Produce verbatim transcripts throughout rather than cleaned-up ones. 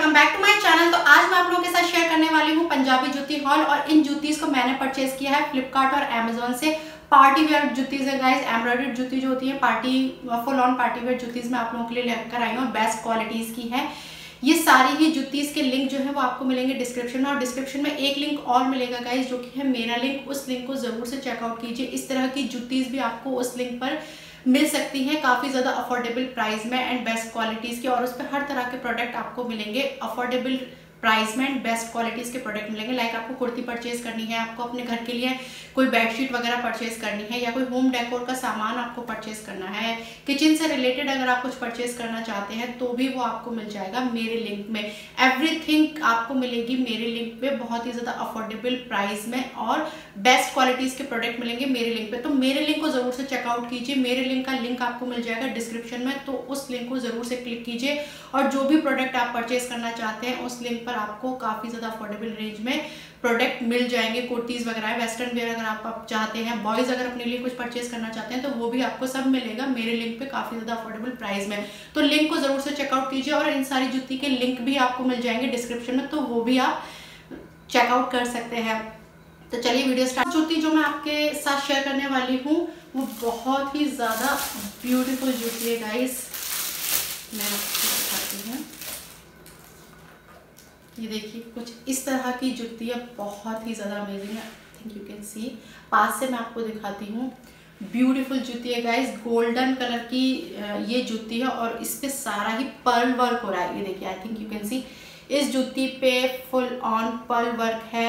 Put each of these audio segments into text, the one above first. Welcome back to my channel. तो आज मैं आप लोगों के साथ शेयर करने वाली हूँ पंजाबी जूती हॉल, और इन जूतीज को मैंने परचेज किया है फ्लिपकार्ट और अमेजोन से। पार्टी वेयर जूतीज है गाइस, एम्ब्रॉयडर्ड जूती जो होती है, party full on party wear जूतीज मैं आप लोगों के लिए लेकर आई हूँ, बेस्ट क्वालिटीज की है। ये सारी ही जूतीज़ के लिंक जो है वो आपको मिलेंगे डिस्क्रिप्शन में, और डिस्क्रिप्शन में एक लिंक और मिलेगा गाइज जो कि है मेरा लिंक। उस लिंक को ज़रूर से चेकआउट कीजिए। इस तरह की जूतीज़ भी आपको उस लिंक पर मिल सकती हैं काफ़ी ज़्यादा अफोर्डेबल प्राइस में एंड बेस्ट क्वालिटीज़ के, और उस पर हर तरह के प्रोडक्ट आपको मिलेंगे अफोर्डेबल प्राइस में एंड बेस्ट क्वालिटीज़ के प्रोडक्ट मिलेंगे। लाइक आपको कुर्ती परचेज़ करनी है, आपको अपने घर के लिए कोई बेडशीट वगैरह परचेज़ करनी है, या कोई होम डेकोर का सामान आपको परचेज़ करना है, किचन से रिलेटेड अगर आप कुछ परचेज़ करना चाहते हैं तो भी वो आपको मिल जाएगा मेरे लिंक में। एवरीथिंग आपको मिलेगी मेरे लिंक पे, बहुत ही ज़्यादा अफोर्डेबल प्राइस में और बेस्ट क्वालिटीज़ के प्रोडक्ट मिलेंगे मेरे लिंक पे। तो मेरे लिंक को ज़रूर से चेकआउट कीजिए। मेरे लिंक का लिंक आपको मिल जाएगा डिस्क्रिप्शन में, तो उस लिंक को ज़रूर से क्लिक कीजिए, और जो भी प्रोडक्ट आप परचेज़ करना चाहते हैं उस लिंक पर आपको काफ़ी ज़्यादा अफोर्डेबल रेंज में प्रोडक्ट मिल जाएंगे। कुर्तीज़ वगैरह, वेस्टर्न वेयर अगर आप, आप चाहते हैं, बॉयज़ अगर अपने लिए कुछ परचेज़ करना चाहते हैं तो वो भी आपको सब मिलेगा मेरे लिंक पे काफ़ी ज़्यादा अफोर्डेबल प्राइस में। तो लिंक को ज़रूर से चेकआउट कीजिए, और इन सारी जूती के लिंक भी आपको मिल जाएंगे डिस्क्रिप्शन में, तो वो भी आप चेकआउट कर सकते हैं। तो चलिए वीडियो स्टार्ट। जूती जो मैं आपके साथ शेयर करने वाली हूँ वो बहुत ही ज़्यादा ब्यूटीफुल जूती है गाइस। मैं आपको दिखाती हूँ, ये देखिए कुछ इस तरह की जूती है, बहुत ही ज़्यादा अमेजिंग है। I think you can see, पास से मैं आपको दिखाती हूँ। ब्यूटीफुल जूती है गाइस, गोल्डन कलर की ये जूती है, और इस पे सारा ही पर्ल वर्क हो रहा है। ये देखिए, I think you can see, इस जूती पे फुल ऑन पर्ल वर्क है।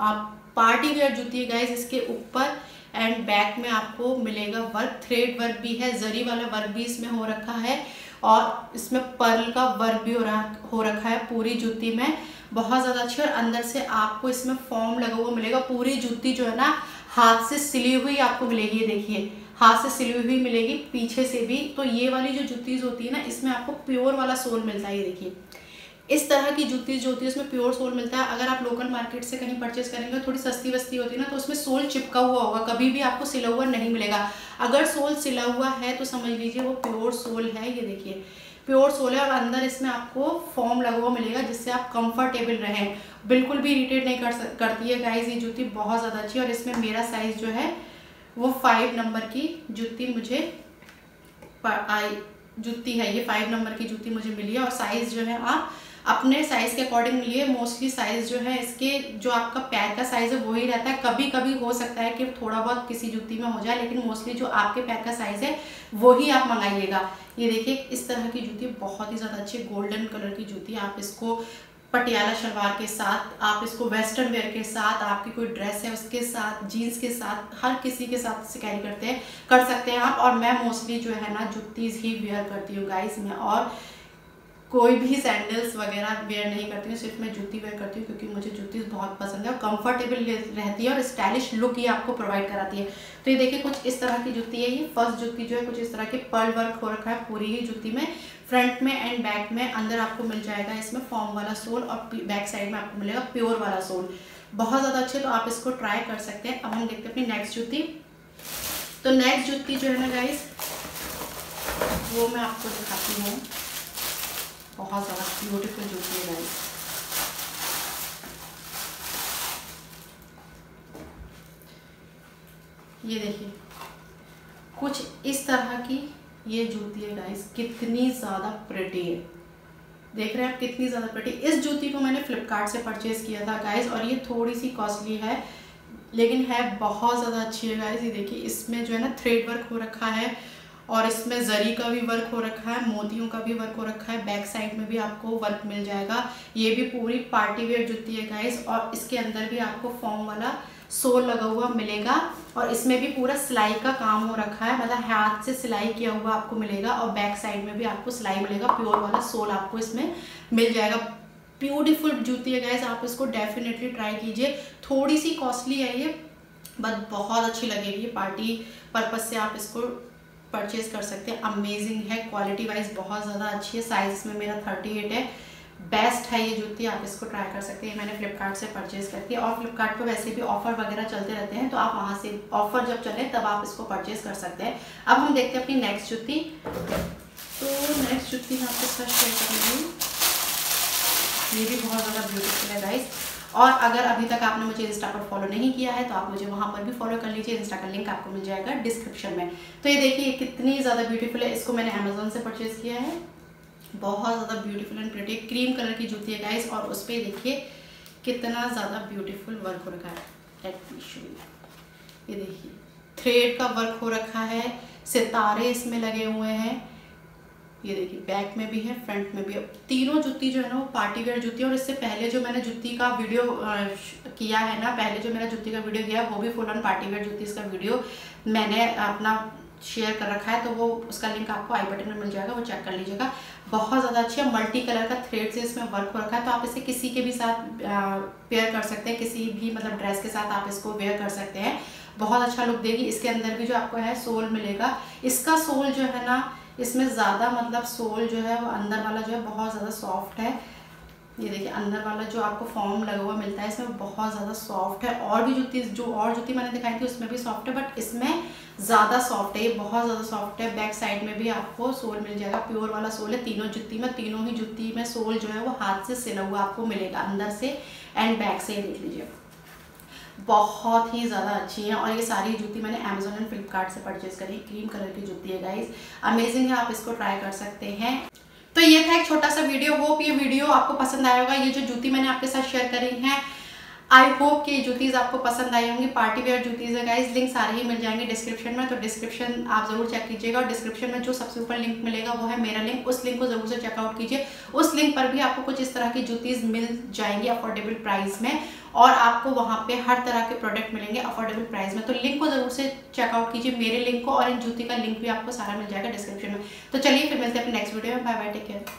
आप पार्टी वेयर जूती है गाइस, इसके ऊपर एंड बैक में आपको मिलेगा वर्क, थ्रेड वर्क भी है, जरी वाला वर्क भी इसमें हो रखा है, और इसमें पर्ल का वर्क भी हो रहा हो रखा है पूरी जूती में, बहुत ज़्यादा अच्छी। और अंदर से आपको इसमें फॉर्म लगा हुआ मिलेगा। पूरी जूती जो है ना हाथ से सिली हुई आपको मिलेगी। ये देखिए, हाथ से सिली हुई मिलेगी पीछे से भी। तो ये वाली जो जूतीज़ होती है ना, इसमें आपको प्योर वाला सोल मिलता है। ये देखिए, इस तरह की जूतीज़ जो होती है उसमें प्योर सोल मिलता है। अगर आप लोकल मार्केट से कहीं परचेस करेंगे, थोड़ी सस्ती वस्ती होती है ना, तो उसमें सोल चिपका हुआ होगा, कभी भी आपको सिला हुआ नहीं मिलेगा। अगर सोल सिला हुआ है तो समझ लीजिए वो प्योर सोल है। ये देखिए, प्योर सोल है, और अंदर इसमें आपको फॉर्म लगा हुआ मिलेगा जिससे आप कंफर्टेबल रहें, बिल्कुल भी इरिटेट नहीं कर सक करती है गाइज। ये जूती बहुत ज़्यादा अच्छी है, और इसमें मेरा साइज़ जो है वो फाइव नंबर की जूती मुझे आई जूती है ये फाइव नंबर की जूती मुझे मिली है। और साइज़ जो है आप अपने साइज़ के अकॉर्डिंग लिए। मोस्टली साइज़ जो है इसके, जो आपका पैर का साइज़ है वही रहता है। कभी कभी हो सकता है कि थोड़ा बहुत किसी जूती में हो जाए, लेकिन मोस्टली जो आपके पैर का साइज़ है वही आप मंगाइएगा। ये देखिए, इस तरह की जूती बहुत ही ज़्यादा अच्छी, गोल्डन कलर की जूती। आप इसको पटियाला शलवार के साथ, आप इसको वेस्टर्न वेयर के साथ, आपकी कोई ड्रेस है उसके साथ, जीन्स के साथ, हर किसी के साथ से कैरी करते हैं कर सकते हैं आप। और मैं मोस्टली जो है ना जूतीज़ ही वेयर करती हूँ गाइस में, और कोई भी सैंडल्स वगैरह वेयर नहीं करती हूँ, सिर्फ मैं जूती वेयर करती हूँ क्योंकि मुझे जूतीज़ बहुत पसंद है, और कंफर्टेबल रहती है और स्टाइलिश लुक ये आपको प्रोवाइड कराती है। तो ये देखिए, कुछ इस तरह की जूती है। ये फर्स्ट जूती जो है कुछ इस तरह के पर्ल वर्क हो रखा है पूरी ही जूती में, फ्रंट में एंड बैक में। अंदर आपको मिल जाएगा इसमें फॉर्म वाला सोल, और बैक साइड में आपको मिलेगा प्योर वाला सोल, बहुत ज़्यादा अच्छे। तो आप इसको ट्राई कर सकते हैं। अब हम देखते हैं अपनी नेक्स्ट जूती। तो नेक्स्ट जूती जो है ना गाइस, वो मैं आपको दिखाती हूँ, बहुत ज़्यादा ब्यूटीफुल जूती है गाइस। ये देखिए, कुछ इस तरह की ये जूती है गाइस, कितनी ज़्यादा प्रिटी है, देख रहे हैं आप कितनी ज़्यादा प्रिटी। इस जूती को मैंने फ्लिपकार्ट से परचेज़ किया था गाइस, और ये थोड़ी सी कॉस्टली है लेकिन है बहुत ज़्यादा अच्छी है गाइस। ये देखिए, इसमें जो है ना थ्रेड वर्क हो रखा है, और इसमें जरी का भी वर्क हो रखा है, मोतियों का भी वर्क हो रखा है, बैक साइड में भी आपको वर्क मिल जाएगा। ये भी पूरी पार्टी वेयर जूती है गाइस, और इसके अंदर भी आपको फॉर्म वाला सोल लगा हुआ मिलेगा, और इसमें भी पूरा सिलाई का काम हो रखा है, मतलब हाथ से सिलाई किया हुआ आपको मिलेगा, और बैक साइड में भी आपको सिलाई मिलेगा, प्योर वाला सोल आपको इसमें मिल जाएगा। ब्यूटीफुल जूती है गाइस, आप इसको डेफिनेटली ट्राई कीजिए। थोड़ी सी कॉस्टली है ये, बट बहुत अच्छी लगेगी, पार्टी पर्पज़ से आप इसको परचेज़ कर सकते हैं। अमेजिंग है, क्वालिटी वाइज बहुत ज़्यादा अच्छी है। साइज़ में मेरा थर्टी एट है, बेस्ट है ये जूती, आप इसको ट्राई कर सकते हैं। मैंने फ्लिपकार्ट से परचेज़ करती है, और फ्लिपकार्ट पर वैसे भी ऑफ़र वगैरह चलते रहते हैं, तो आप वहाँ से ऑफ़र जब चले तब आप इसको परचेज़ कर सकते हैं। अब हम देखते हैं अपनी नेक्स्ट जूती। तो नेक्स्ट जूती मैं आपके साथ शेयर करूँगी, ये भी बहुत ज़्यादा ब्यूटीफुल है गाइस। और अगर अभी तक आपने मुझे इंस्टा पर फॉलो नहीं किया है तो आप मुझे वहाँ पर भी फॉलो कर लीजिए। इंस्टा का लिंक आपको मिल जाएगा डिस्क्रिप्शन में। तो ये देखिए कितनी ज़्यादा ब्यूटीफुल है। इसको मैंने अमेजोन से परचेज़ किया है। बहुत ज़्यादा beautiful and pretty cream colour की जूती है गाइस और उस पर देखिए कितना ज़्यादा ब्यूटीफुल वर्क हो रखा है। Let me show you. ये देखिए थ्रेड का वर्क हो रखा है, सितारे इसमें लगे हुए हैं। ये देखिए बैक में भी है, फ्रंट में भी है। तीनों जूती जो है ना वो पार्टी वेयर जूती है। और इससे पहले जो मैंने जूती का वीडियो किया है ना, पहले जो मेरा जूती का वीडियो किया वो भी फुल ऑन पार्टी वेयर जूती इसका वीडियो मैंने अपना शेयर कर रखा है, तो वो उसका लिंक आपको आई बटन में मिल जाएगा, वो चेक कर लीजिएगा। बहुत ज़्यादा अच्छी है, मल्टी कलर का थ्रेड से इसमें वर्क हो रखा है। तो आप इसे किसी के भी साथ पेयर कर सकते हैं, किसी भी मतलब ड्रेस के साथ आप इसको वेयर कर सकते हैं। बहुत अच्छा लुक देगी। इसके अंदर भी जो आपको है सोल मिलेगा। इसका सोल जो है ना इसमें ज़्यादा मतलब सोल जो है वो अंदर वाला जो है बहुत ज़्यादा सॉफ्ट है। ये देखिए अंदर वाला जो आपको फॉर्म लगा हुआ मिलता है इसमें बहुत ज़्यादा सॉफ्ट है। और भी जूती जो और जूती मैंने दिखाई थी उसमें भी सॉफ्ट है, बट इसमें ज़्यादा सॉफ्ट है, ये बहुत ज़्यादा सॉफ्ट है। बैक साइड में भी आपको सोल मिल जाएगा, प्योर वाला सोल है। तीनों जूती में तीनों ही जूती में सोल जो है वो हाथ से सिला हुआ आपको मिलेगा, अंदर से एंड बैक से। देख लीजिए बहुत ही ज़्यादा अच्छी हैं। और ये सारी जूती मैंने अमेजोन एंड फ्लिपकार्ट से परचेज़ करी। क्रीम कलर की जूती है गाइज, अमेजिंग है, आप इसको ट्राई कर सकते हैं। तो ये था एक छोटा सा वीडियो। होप ये वीडियो आपको पसंद आया होगा। ये जो जूती मैंने आपके साथ शेयर करी हैं, आई होप कि जूतीज़ आपको पसंद आई होंगी। पार्टी वेयर जूतीज़ है गाइज, लिंक सारे ही मिल जाएंगे डिस्क्रिप्शन में, तो डिस्क्रिप्शन आप ज़रूर चेक कीजिएगा। और डिस्क्रिप्शन में जो सबसे ऊपर लिंक मिलेगा वो है मेरा लिंक, उस लिंक को ज़रूर से चेकआउट कीजिए। उस लिंक पर भी आपको कुछ इस तरह की जूतीज़ मिल जाएंगी अफोर्डेबल प्राइस में, और आपको वहाँ पे हर तरह के प्रोडक्ट मिलेंगे अफोर्डेबल प्राइस में। तो लिंक को ज़रूर से चेकआउट कीजिए, मेरे लिंक को, और इन जूती का लिंक भी आपको सारा मिल जाएगा डिस्क्रिप्शन में। तो चलिए फिर मिलते हैं अपने नेक्स्ट वीडियो में। Bye bye, take care.